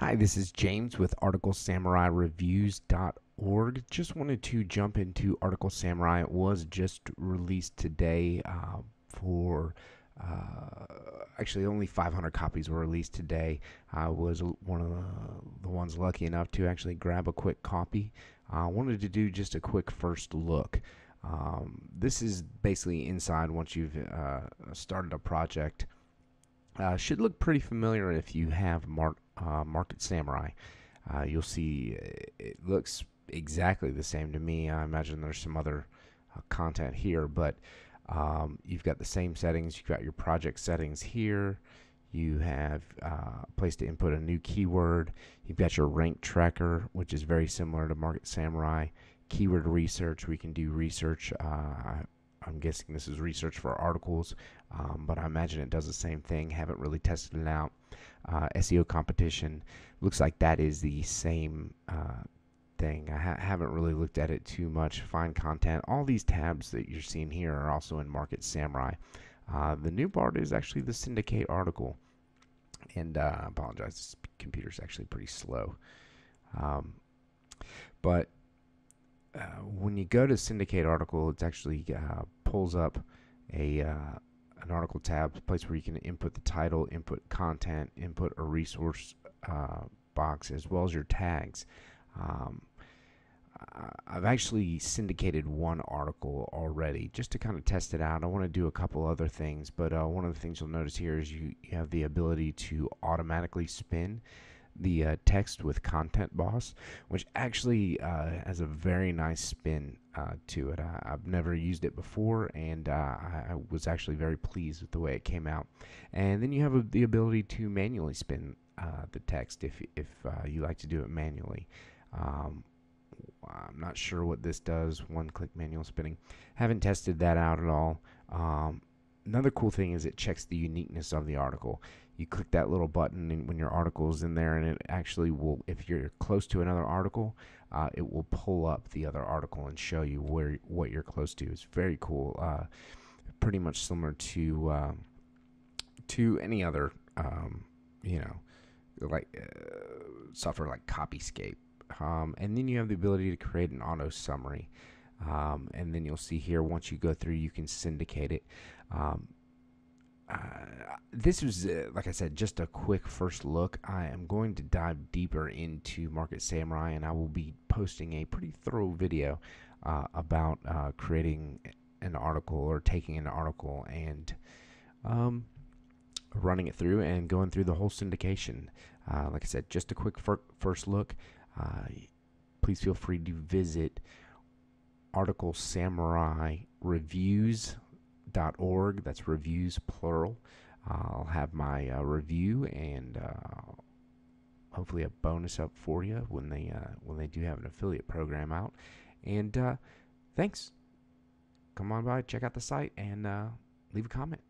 Hi, this is James with ArticleSamuraiReviews.org. Just wanted to jump into Article Samurai. It was just released today for actually only 500 copies were released today. I was one of the ones lucky enough to actually grab a quick copy. I wanted to do just a quick first look. This is basically inside once you've started a project. Should look pretty familiar if you have Market Samurai. You'll see it looks exactly the same to me. I imagine there's some other content here, but you've got the same settings. You've got your project settings here. You have a place to input a new keyword. You've got your rank tracker, which is very similar to Market Samurai. Keyword research. We can do research. I'm guessing this is research for articles, but I imagine it does the same thing. Haven't really tested it out. SEO competition, looks like that is the same thing. I haven't really looked at it too much. Find content. All these tabs that you're seeing here are also in Market Samurai. The new part is actually the syndicate article. And I apologize, this computer's actually pretty slow. When you go to syndicate article, it actually pulls up an article tab, a place where you can input the title, input content, input a resource box, as well as your tags. I've actually syndicated one article already just to kind of test it out. I want to do a couple other things, but one of the things you'll notice here is you have the ability to automatically spin the text with Content Boss, which actually has a very nice spin to it. I've never used it before, and I was actually very pleased with the way it came out. And then you have the ability to manually spin the text if you like to do it manually. I'm not sure what this does, one-click manual spinning. Haven't tested that out at all. Another cool thing is it checks the uniqueness of the article. You click that little button and when your article is in there, and it actually will, if you're close to another article, it will pull up the other article and show you what you're close to. It's very cool. Pretty much similar to any other software like Copyscape. And then you have the ability to create an auto summary. And then you'll see here, once you go through, you can syndicate it. This was, like I said, just a quick first look. I am going to dive deeper into Market Samurai, and I will be posting a pretty thorough video about creating an article, or taking an article and running it through and going through the whole syndication. Like I said, just a quick first look. Please feel free to visit ArticleSamuraiReviews.org. That's reviews plural. I'll have my review and hopefully a bonus up for you when they do have an affiliate program out. And thanks. Come on by, check out the site, and leave a comment.